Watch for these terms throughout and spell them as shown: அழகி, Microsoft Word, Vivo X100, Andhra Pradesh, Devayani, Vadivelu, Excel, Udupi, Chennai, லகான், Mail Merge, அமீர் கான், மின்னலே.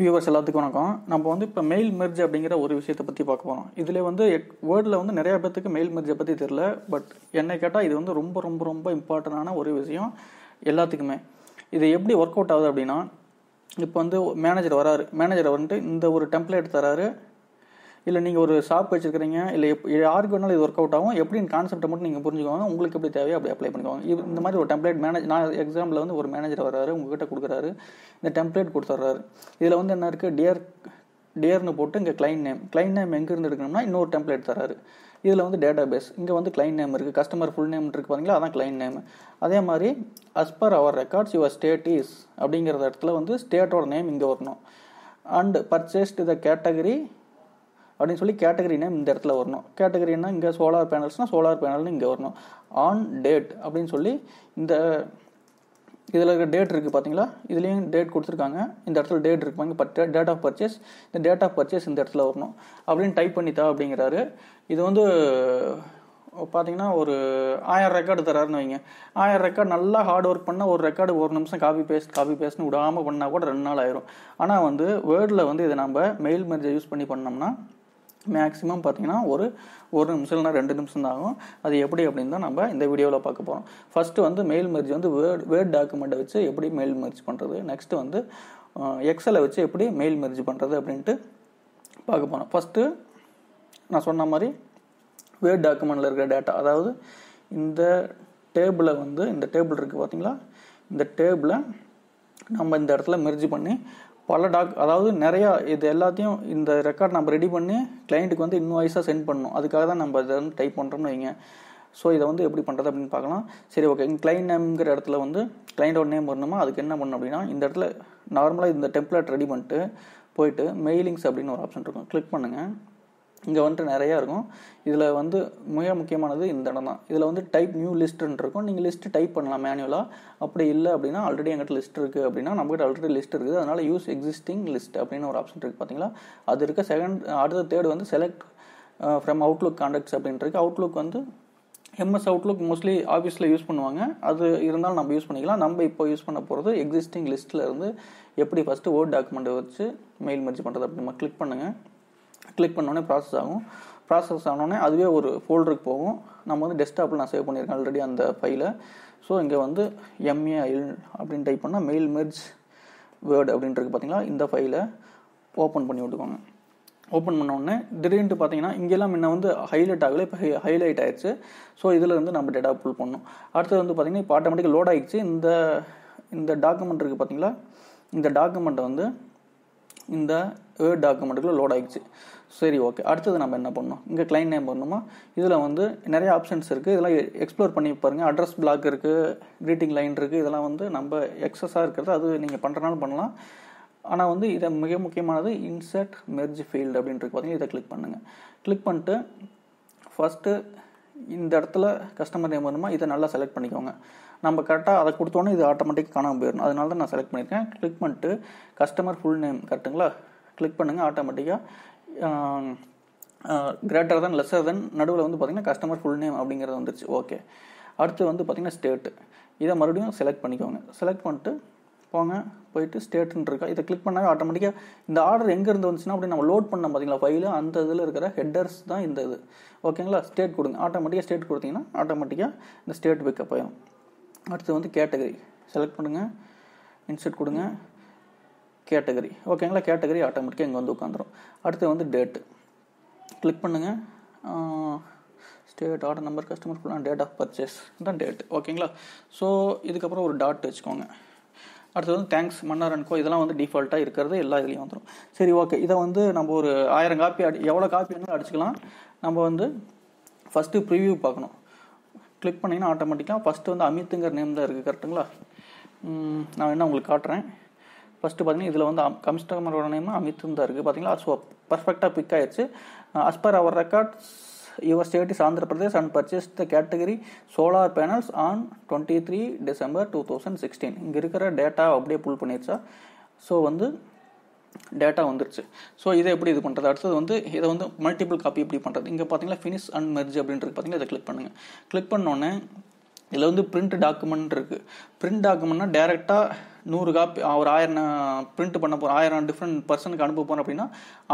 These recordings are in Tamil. வியூவர்ஸ் எல்லாத்துக்கும் வணக்கம். நம்ம வந்து இப்போ மெயில் மெர்ஜ் அப்படிங்கிற ஒரு விஷயத்தை பற்றி பார்க்க போகிறோம். இதில் வந்து வேர்டில் வந்து நிறையா பேர்த்துக்கு மெயில் மெர்ஜை பற்றி தெரில. பட் என்னை கேட்டால் இது வந்து ரொம்ப ரொம்ப ரொம்ப இம்பார்ட்டண்டான ஒரு விஷயம் எல்லாத்துக்குமே. இது எப்படி ஒர்க் அவுட் ஆகுது அப்படின்னா, இப்போ வந்து மேனேஜர் வராரு, மேனேஜரை வந்துட்டு இந்த ஒரு டெம்ப்ளேட் தராரு. இல்லை நீங்கள் ஒரு ஷாப் வச்சுருக்கிறீங்க, இல்லை யாருக்கு வேணாலும் இது ஒர்க் அவுட் ஆகும். எப்படின்னு கான்செப்டை மட்டும் நீங்கள் புரிஞ்சுக்கோங்க, உங்களுக்கு எப்படி தேவையோ அப்படி அப்ளை பண்ணிக்கோங்க. இந்த மாதிரி ஒரு டெம்ப்ளேட் நான் எக்ஸாம்பிள் வந்து ஒரு மேனேஜர் வராரு, உங்ககிட்ட கொடுக்குறாரு, இந்த டெம்ப்ளேட் கொடுத்துட்றாரு. இதில் வந்து என்ன இருக்குது, டியர்னு போட்டு இங்கே கிளைண்ட் நேம் எங்கேருந்து எடுக்கணும்னா இன்னொரு டெம்ப்ளேட் தராரு. இதில் வந்து டேட்டா பேஸ், இங்கே வந்து கிளைண்ட் நேம் இருக்குது, கஸ்டமர் ஃபுல் நேம் இருக்குது பாருங்களா, அதான் கிளைண்ட் நேம். அதே மாதிரி as per our records your state is அப்படிங்கிற இடத்துல வந்து ஸ்டேட்டோட நேம் இங்கே வரணும். அண்ட் பர்ச்சேஸ்டு த கேட்டகரி அப்படின்னு சொல்லி கேட்டகரி நேம் இந்த இடத்துல வரணும். கேட்டகரினா இங்கே சோலார் பேனல்ஸ்னால் சோலார் பேனல்னு இங்கே வரணும். ஆன் டேட் அப்படின்னு சொல்லி இந்த இதில் இருக்கிற டேட் இருக்குது பார்த்தீங்களா, இதுலேயும் டேட் கொடுத்துருக்காங்க. இந்த இடத்துல டேட் இருப்பாங்க, டேட் ஆஃப் பர்ச்சேஸ், இந்த டேட் ஆஃப் பர்ச்சேஸ் இந்த இடத்துல வரணும் அப்படின்னு டைப் பண்ணித்தா அப்படிங்கிறாரு. இது வந்து பார்த்தீங்கன்னா ஒரு 1000 ரெக்கார்டு தராருன்னு வைங்க. 1000 ரெக்கார்டு நல்லா ஹார்ட் ஒர்க் பண்ணால் ஒரு ரெக்கார்டு ஒரு நிமிஷம் காப்பி பேஸ்ட்னு விடாமல் பண்ணால் கூட 2 நாள் ஆயிரும். ஆனால் வந்து வேர்டில் வந்து இதை நம்ம மெயில் மெர்ஜை யூஸ் பண்ணி பண்ணோம்னா மேக்ஸிமம் பார்த்தீங்கன்னா ஒரு நிமிஷம் இல்லைனா 2 நிமிஷம் தான் ஆகும். அது எப்படி அப்படின்னு தான் நம்ம இந்த வீடியோவில் பார்க்க போகிறோம். ஃபஸ்ட்டு வந்து மெயில் மெர்ஜ் வந்து வேர்ட் டாக்குமெண்ட்டை வச்சு எப்படி மெயில் மெர்ஜ் பண்ணுறது, நெக்ஸ்ட்டு வந்து எக்ஸலை வச்சு எப்படி மெயில் மெர்ஜ் பண்ணுறது அப்படின்ட்டு பார்க்க போகிறோம். ஃபஸ்ட்டு நான் சொன்ன மாதிரி வேர்ட் டாக்குமெண்ட்டில் இருக்கிற டேட்டா, அதாவது இந்த டேபிளை வந்து இந்த டேபிள் இருக்குது பார்த்தீங்களா, இந்த டேபிளை நம்ம இந்த இடத்துல மெர்ஜ் பண்ணி பல அதாவது நிறையா இது எல்லாத்தையும் இந்த ரெக்கார்ட் நம்ம ரெடி பண்ணி கிளைண்ட்டுக்கு வந்து இன்வாய்ஸாக சென்ட் பண்ணணும். அதுக்காக தான் நம்ம இதை வந்து டைப் பண்ணுறோம்னு வைங்க. ஸோ இதை வந்து எப்படி பண்ணுறது அப்படின்னு பார்க்கலாம். சரி, ஓகே, கிளைண்ட் நேம்ங்கிற இடத்துல வந்து கிளைண்டோட நேம் வரணுமா, அதுக்கு என்ன பண்ணணும் அப்படின்னா, இந்த இடத்துல நார்மலாக இந்த டெம்ப்ளேட் ரெடி பண்ணிட்டு போயிட்டு மெயிலிங்ஸ் அப்படின்னு ஒரு ஆப்ஷன் இருக்கும், கிளிக் பண்ணுங்கள். இங்கே வந்துட்டு நிறையா இருக்கும். இதில் வந்து மிக முக்கியமானது இந்த இடம் தான். இதில் வந்து டைப் நியூ லிஸ்ட்டுன்னு இருக்கும். நீங்கள் லிஸ்ட்டு டைப் பண்ணலாம் மேனுவலாக. அப்படி இல்லை அப்படின்னா ஆல்ரெடி எங்கிட்ட லிஸ்ட் இருக்குது அப்படின்னா நம்மகிட்ட ஆல்ரெடி லிஸ்ட் இருக்குது, அதனால் யூஸ் எக்ஸிஸ்டிங் லிஸ்ட் அப்படின்னு ஒரு ஆப்ஷன் இருக்குது பார்த்தீங்களா, அது இருக்குது. தேர்டு வந்து செலக்ட் ஃப்ரம் அவுட்லுக் கான்டாக்ட்ஸ் அப்படின்னு இருக்குது. அவுட்லுக் வந்து எம்எஸ் அவுட்லுக் மோஸ்ட்லி ஆஃபீஸில் யூஸ் பண்ணுவாங்க, அது இருந்தாலும் நம்ம யூஸ் பண்ணிக்கலாம். நம்ம இப்போ யூஸ் பண்ண போகிறது எக்ஸிஸ்டிங் லிஸ்ட்டில் இருந்து எப்படி ஃபஸ்ட்டு வேர்ட் டாக்குமெண்ட்டை வச்சு மெயில் மெர்ஜ் பண்ணுறது அப்படின்னு நம்ம கிளிக் பண்ணுங்கள். கிளிக் பண்ணோடனே ப்ராசஸ் ஆனோடனே அதுவே ஒரு ஃபோல்டருக்கு போகும். நம்ம வந்து டெஸ்க்டாப்பில் நான் சேவ் பண்ணியிருக்கேன் ஆல்ரெடி அந்த ஃபைலை. ஸோ இங்கே வந்து MAIL அப்படின்னு டைப் பண்ணால் மெயில் மெர்ஜ் வேர்டு அப்படின்ட்டுருக்கு பார்த்தீங்களா, இந்த ஃபைலை ஓப்பன் பண்ணி விட்டுக்கோங்க. ஓப்பன் பண்ணோடனே திடீர்னு பார்த்தீங்கன்னா இங்கெல்லாம் முன்ன வந்து ஹைலைட் ஆகலை, இப்போ ஹைலைட் ஆயிடுச்சு. ஸோ இதில் வந்து நம்ம டேட்டா புல் பண்ணணும். அடுத்தது வந்து பார்த்தீங்கன்னா இப்போ ஆட்டோமேட்டிக்காக லோட் ஆகிடுச்சு. இந்த டாக்குமெண்ட் இருக்குது பார்த்தீங்களா, இந்த டாக்குமெண்ட்டை வந்து இந்த வேர்ட் டாக்குமெண்ட்டுக்குள்ளே லோட் ஆகிடுச்சு. சரி, ஓகே, அடுத்தது நம்ம என்ன பண்ணணும், இங்கே கிளைண்ட் நேம் பண்ணணுமா. இதில் வந்து நிறைய ஆப்ஷன்ஸ் இருக்குது, இதெல்லாம் எக்ஸ்ப்ளோர் பண்ணி பாருங்கள். அட்ரஸ் பிளாக் இருக்குது, க்ரீட்டிங் லைன் இருக்குது, இதெல்லாம் வந்து நம்ம எக்ஸஸாக இருக்கிறது, அது நீங்கள் பண்ணுறனால பண்ணலாம். ஆனால் வந்து இதை மிக முக்கியமானது இன்சர்ட் மெர்ஜ் ஃபீல்டு அப்படின்றது பார்த்தீங்கன்னா, இதை கிளிக் பண்ணுங்கள். கிளிக் பண்ணிட்டு ஃபஸ்ட்டு இந்த இடத்துல கஸ்டமர் நேம் வரணுமா, இதை நல்லா செலக்ட் பண்ணிக்கோங்க. நம்ம கரெக்டாக அதை கொடுத்தோன்னே இது ஆட்டோமேட்டிக்காக காணாமல் போயிடணும், அதனால தான் நான் செலக்ட் பண்ணியிருக்கேன். கிளிக் பண்ணிட்டு கஸ்டமர் ஃபுல் நேம் கரெக்டுங்களா, கிளிக் பண்ணுங்கள். ஆட்டோமேட்டிக்காக கிரேட்டர் தென் லெஸ்ஸர் தென் நடுவில் வந்து பார்த்திங்கன்னா கஸ்டமர் ஃபுல் நேம் அப்படிங்கிறது வந்துருச்சு. ஓகே, அடுத்து வந்து பார்த்திங்கன்னா ஸ்டேட்டு, இதை மறுபடியும் செலக்ட் பண்ணிக்கோங்க. செலக்ட் பண்ணிட்டு போயிட்டு ஸ்டேட்டுன்னு இருக்கா, இதை கிளிக் பண்ணாவே ஆட்டோமேட்டிக்காக இந்த ஆர்டர் எங்கேருந்து வந்துச்சுன்னா அப்படி நம்ம லோட் பண்ணோம் பார்த்தீங்களா ஃபைலு, அந்த இதில் இருக்கிற ஹெட்டர்ஸ் தான் இந்த இது. ஓகேங்களா, ஸ்டேட் கொடுங்க. ஆட்டோமேட்டிக்காக ஸ்டேட் கொடுத்தீங்கன்னா ஆட்டோமேட்டிக்காக இந்த ஸ்டேட் பிக்கப் ஆகிடும். அடுத்து வந்து கேட்டகரி செலக்ட் பண்ணுங்கள், இன்சர்ட் கொடுங்க, கேட்டகரி. ஓகேங்களா, கேட்டகரி ஆட்டோமேட்டிக்காக இங்கே வந்து உட்காந்துரும். அடுத்து வந்து டேட்டு கிளிக் பண்ணுங்கள். ஸ்டேட், ஆர்டர் நம்பர், கஸ்டமர் ஃபுல்லாக, டேட் ஆஃப் பர்ச்சேஸ் தான் டேட்டு. ஓகேங்களா, ஸோ இதுக்கப்புறம் ஒரு டாட் வச்சுக்கோங்க. அடுத்தது வந்து தேங்க்ஸ் மன்னர் அண்ட் கோ, இதெல்லாம் வந்து டிஃபால்ட்டாக இருக்கிறது எல்லா இதுலேயும் வந்துடும். சரி, ஓகே, இதை வந்து நம்ம ஒரு 1000 காப்பி எவ்வளோ காப்பி வேணாலும் அடிச்சுக்கலாம். நம்ம வந்து ஃபஸ்ட்டு ப்ரிவியூ பார்க்கணும். கிளிக் பண்ணிங்கன்னா ஆட்டோமேட்டிக்காக ஃபஸ்ட்டு வந்து அமித்துங்கிற நேம் தான் இருக்குது கரெக்டுங்களா. நான் வேணா உங்களுக்கு காட்டுறேன். ஃபஸ்ட்டு பார்த்தீங்கன்னா இதில் வந்து கஸ்டமரோட நேம் அமித்துன்னு தான் இருக்குது பார்த்தீங்களா. ஸோ பர்ஃபெக்டாக பிக் ஆயிடுச்சு. As per our records your state is Andhra Pradesh and purchase the category solar panels on 23 December 2016. இங்கே இருக்கிற டேட்டா அப்படியே புல் பண்ணிடுச்சா. ஸோ வந்து டேட்டா வந்துருச்சு. ஸோ இதை எப்படி இது பண்ணுறது, அடுத்தது வந்து இதை வந்து மல்டிபிள் காப்பி எப்படி பண்ணுறது. இங்கே பார்த்தீங்கன்னா ஃபினிஷ் அண்ட் மெர்ஜ் அப்படின்றது பார்த்தீங்கன்னா, இதை கிளிக் பண்ணுங்கள். கிளிக் பண்ணோன்னே இதில் வந்து பிரிண்ட் டாக்குமெண்ட் இருக்குது. பிரிண்ட் டாக்குமெண்ட்னா டேரெக்டாக 100 காப்பி ஒரு 1000 print பண்ண போற 1000 different पर्सनக்கு அனுப்ப போறோம் அப்படினா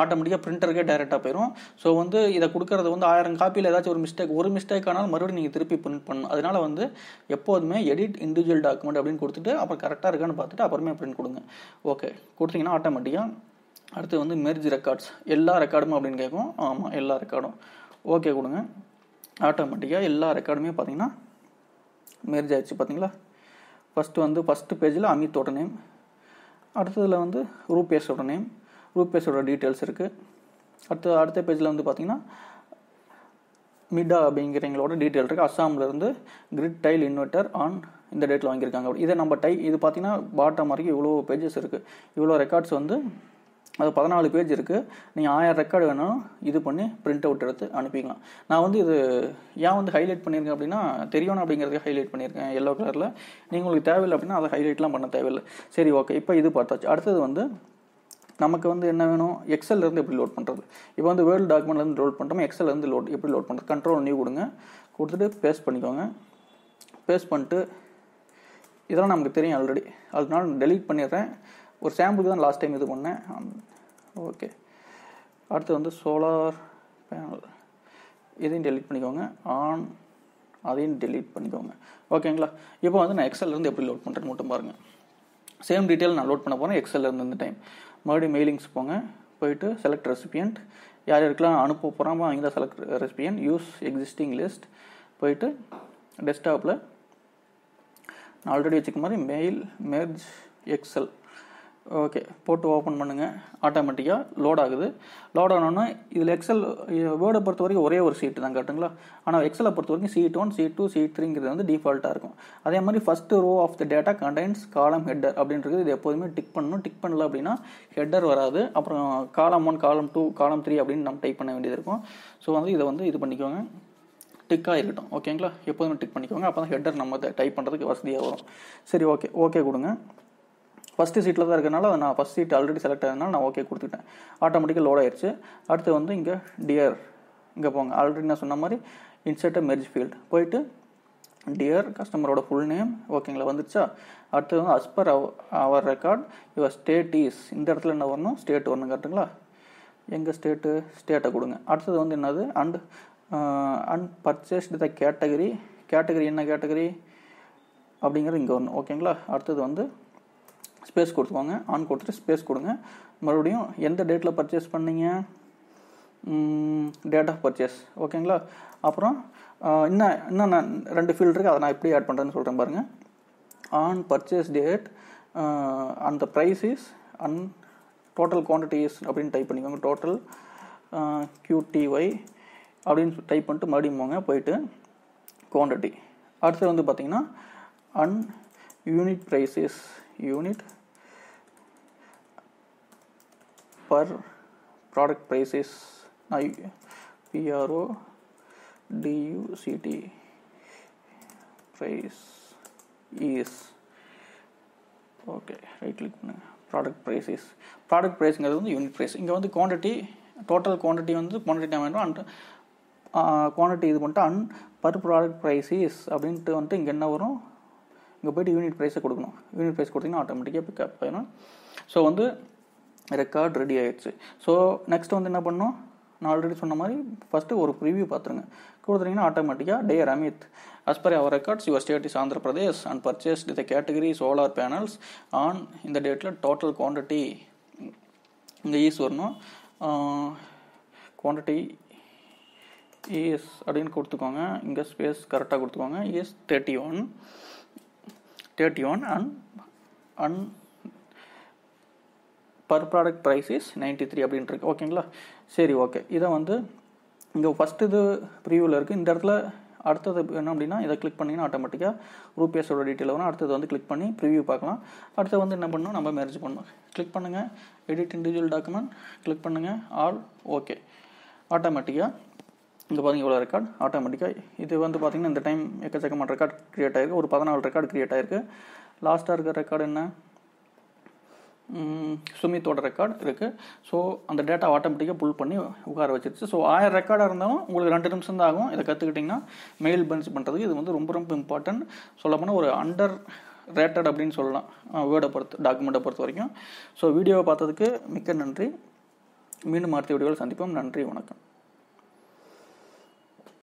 ஆட்டோமேட்டிக்கா printerக்கே டைரக்டா போயிடும் சோ வந்து இத குடுக்குறது வந்து 1000 காப்பில ஏதாவது ஒரு மிஸ்டேக் ஆனாலும் மறுபடியும் நீங்க திருப்பி print பண்ணனும் அதனால வந்து எப்பவுமே edit individual document அப்படினு கொடுத்துட்டு அப்ப கரெக்ட்டா இருக்கான்னு பார்த்துட்டு அப்புறமே print கொடுங்க ஓகே கொடுத்தீங்கனா ஆட்டோமேட்டிக்கா அடுத்து வந்து merge records எல்லா ரெக்கார்டும் அப்படினு கேக்கும் ஆமா எல்லா ரெக்கார்டும் ஓகே கொடுங்க ஆட்டோமேட்டிக்கா எல்லா ரெக்கார்டுமே பாத்தீங்கன்னா merge ஆயிச்சு பாத்தீங்களா first page la Amit oda name adutadhula vandu Rupesh oda name Rupesh oda details irukku adutha page la vandu pathina Mida abingiravangaloda detail irukku Assam la irund grid tile inverter on indha date la vaangirukanga idha namba type idu pathina bottom varaiku evlo pages irukku evlo records vandu அது 14 பேஜ் இருக்கு நீங்க 1000 ரெக்கார்ட் வேணும் இது பண்ணி பிரிண்ட் அவுட் எடுத்து அனுப்பிக்கலாம் நான் வந்து இது ஏன் வந்து ஹைலைட் பண்ணிருக்கேன் அப்படினா தெரியும் அப்படிங்கறதுக்கு ஹைலைட் பண்ணிருக்கேன் yellow கலர்ல நீங்க உங்களுக்கு தேவையில்லை அப்படினா அத ஹைலைட்லாம் பண்ண தேவையில்லை சரி ஓகே இப்போ இது பார்த்தாச்சு அடுத்து வந்து நமக்கு வந்து என்ன வேணும் எக்ஸல்ல இருந்து எப்படி லோட் பண்றது இப்போ வந்து வேர்ட் டாக்குமெண்ட்ல இருந்து லோட் பண்றோம் எக்ஸல்ல இருந்து லோட் எப்படி லோட் பண்றது கண்ட்ரோல் நியூ கொடுங்க கொடுத்துட்டு பேஸ்ட் பண்ணிக்கோங்க பேஸ்ட் பண்ணிட்டு இதெல்லாம் நமக்கு தெரியும் ஆல்ரெடி அதனால delete பண்ணிறேன் ஒரு சாம்பிளுக்கு தான் லாஸ்ட் டைம் இது பண்ணேன் ஓகே அடுத்து வந்து சோலார் பேனல் இதையும் delete பண்ணிக்கோங்க ஆன் அதையும் delete பண்ணிக்கோங்க ஓகேங்களா இப்போ வந்து நான் எக்ஸல்ல இருந்து எப்படி லோட் பண்றேன்னு மட்டும் பாருங்க சேம் டீடைல் நான் லோட் பண்ண போறேன் எக்ஸல்ல இருந்து இந்த டைம் மறுபடியும் மெயிலிங்ஸ் போங்க போய்ட்டு select recipient யார் யாருக்கெல்லாம் அனுப்ப போறாமோ அவங்கள select recipient use existing list போய்ட்டு டெஸ்க்டாப்ல நான் ஆல்ரெடி வெச்சிருக்க மாதிரி mail merge excel ஓகே போட்டு ஓபன் பண்ணுங்க ஆட்டோமேட்டிக்கா லோட் ஆகுது லோட் ஆனோனா இதுல எக்ஸல் வேர்ட் பொறுத்த வரைக்கும் ஒரே ஒரு ஷீட் தான் காட்டுங்களா ஆனா எக்ஸல் பொறுத்த வரைக்கும் ஷீட் 1 ஷீட் 2 ஷீட் 3 ங்கிறது வந்து டிஃபால்ட்டா இருக்கும் அதே மாதிரி first row of the data contains column header அப்படின்றது இது எப்பவுமே டிக் பண்ணனும் டிக் பண்ணல அப்படினா ஹெடர் வராது அப்புறம் காலம் 1 காலம் 2 காலம் 3 அப்படினு நம்ம டைப் பண்ண வேண்டியது இருக்கும் சோ வந்து இத வந்து இது பண்ணிக்கோங்க டிக்கா இருக்கட்டும் ஓகேங்களா எப்பவுமே டிக் பண்ணிக்கோங்க அப்பதான் ஹெடர் நம்ம டைப் பண்றதுக்கு வசதியா வரும் சரி ஓகே ஓகே கொடுங்க First seat la da irukanaala na first seat already select aadanaala na okay kuduthiten automatically load aayirchu adutha vandu inga dear inga ponga already na sonna mari insert a merge field poitu dear customer oda full name okayla vanducha adutha vandu as per our record your state is indha edathila enna varnum state varnum kaatungala enga state kudunga adutha vandu enadhu and purchased the category enna category abingira inga varnum okayla adutha vandu space கொடுத்துங்க ஆன் கொடுத்துட்டு ஸ்பேஸ் கொடுங்க மறுபடியும் எந்த டேட்ல பர்சேஸ் பண்ணீங்க டேட் ஆஃப் பர்சேஸ் ஓகேங்களா அப்புறம் இன்ன ரெண்டு ஃபீல்ட் இருக்கு அத நான் இப்படி ஆட் பண்றேன்னு சொல்றேன் பாருங்க on purchase date and the price is and total quantity is அப்படினு டைப் பண்ணிக்கோங்க டோட்டல் QTY அப்படினு டைப் பண்ணிட்டு மறுபடியும் போங்க போயிடு குவாண்டிட்டி அடுத்து வந்து பாத்தீங்கன்னா and unit price is unit per product prices PRODUCT price is okay right click பண்ணுங்க ப்ராடக்ட் பிரைஸ்ங்கிறது வந்து யூனிட் பிரைஸ் இங்க வந்து குவாண்டிட்டி டோட்டல் குவாண்டிட்டி வந்து குவாண்டிட்டி டைம் என்ன அண்ட் குவாண்டிட்டி இது மட்டும் and per product price is அப்படின்ட்டு வந்து இங்க என்ன வரும் இங்க போய் யூனிட் பிரைஸ் கொடுக்கணும் யூனிட் பிரைஸ் கொடுத்தீங்கன்னா ஆட்டோமேட்டிக்கா பிக் அப் ஆயிடும் சோ வந்து ரெக்கார்ட் ரெடி ஆயிடுச்சு சோ நெக்ஸ்ட் வந்து என்ன பண்ணனும் நான் ஆல்ரெடி சொன்ன மாதிரி ஃபர்ஸ்ட் ஒரு preview பாத்துருங்க கொடுத்தீங்கன்னா ஆட்டோமேட்டிக்கா dear Amit as per our records your state is Andhra Pradesh and purchased the category solar panels on in the date la total quantity இங்க is வரணும் quantity is அப்படினு கொடுத்துக்கோங்க இங்க ஸ்பேஸ் கரெக்ட்டா கொடுத்துக்கோங்க is 31 and per product price is 93 அப்படினு இருக்கு ஓகேங்களா சரி ஓகே இத வந்து இங்க ஃபர்ஸ்ட் இது ப்ரீவியூல இருக்கு இந்த இடத்துல அடுத்து என்ன அப்படினா இத கிளிக் பண்ணீங்கன்னா ஆட்டோமேட்டிக்கா ரூபேஸ் ஓட டீடைல் வரும் அடுத்து வந்து கிளிக் பண்ணி ப்ரீவியூ பார்க்கலாம் அடுத்து வந்து என்ன பண்ணனும் நம்ம merge பண்ணனும் கிளிக் பண்ணுங்க edit individual document கிளிக் பண்ணுங்க ஆல் ஓகே ஆட்டோமேட்டிக்கா இங்க பாருங்க இவ்வளவு ரெக்கார்ட் ஆட்டோமேட்டிக்கா இது வந்து பாத்தீங்கன்னா இந்த டைம் எக்கச்சக்கமான ரெக்கார்ட் கிரியேட் ஆயிருக்கு ஒரு 14 ரெக்கார்ட் கிரியேட் ஆயிருக்கு லாஸ்டா இருக்க ரெக்கார்ட் என்ன சுமித்தோட ரெக்கார்ட் இருக்கு சோ அந்த டேட்டா ஆட்டோமேட்டிக்கா புல் பண்ணி உட்கார வச்சிருச்சு சோ 1000 ரெக்கார்டா இருந்தாலும் உங்களுக்கு 2 நிமிஷம் தான் ஆகும் இத கத்துக்கிட்டீங்கன்னா மெயில் பன்ஸ் பண்றதுக்கு இது வந்து ரொம்ப ரொம்ப இம்பார்ட்டன்ட் சொல்லப்போனா ஒரு அண்டர் rated அப்படினு சொல்லலாம் word பொறுத்து டாக்குமெண்ட பொறுத்து வரைக்கும் சோ வீடியோவை பார்த்ததுக்கு மிக்க நன்றி மீண்டும் அடுத்த வீடியோல சந்திப்போம் நன்றி வணக்கம்